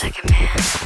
you like a man.